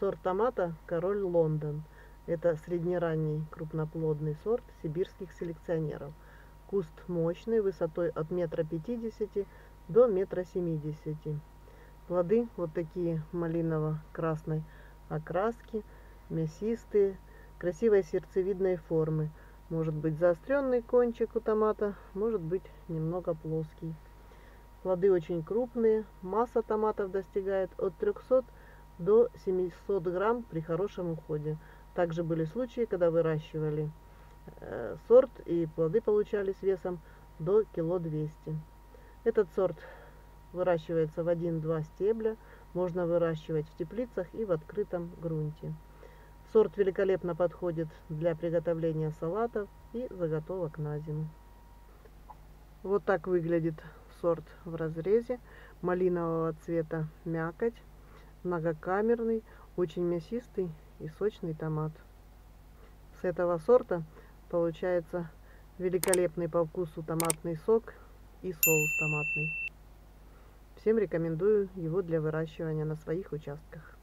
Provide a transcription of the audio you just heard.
Сорт томата «Король Лондон». Это среднеранний крупноплодный сорт сибирских селекционеров. Куст мощный, высотой от 1,50 м до 1,70 м. Плоды вот такие малиново-красной окраски, мясистые, красивой сердцевидной формы. Может быть заостренный кончик у томата, может быть немного плоский. Плоды очень крупные, масса томатов достигает от 300 до 700 грамм при хорошем уходе. Также были случаи, когда выращивали сорт и плоды получались весом до 1,2 кг. Этот сорт выращивается в 1-2 стебля, можно выращивать в теплицах и в открытом грунте. Сорт великолепно подходит для приготовления салатов и заготовок на зиму. Вот так выглядит сорт в разрезе. Малинового цвета мякоть, многокамерный, очень мясистый и сочный томат. С этого сорта получается великолепный по вкусу томатный сок и соус томатный. Всем рекомендую его для выращивания на своих участках.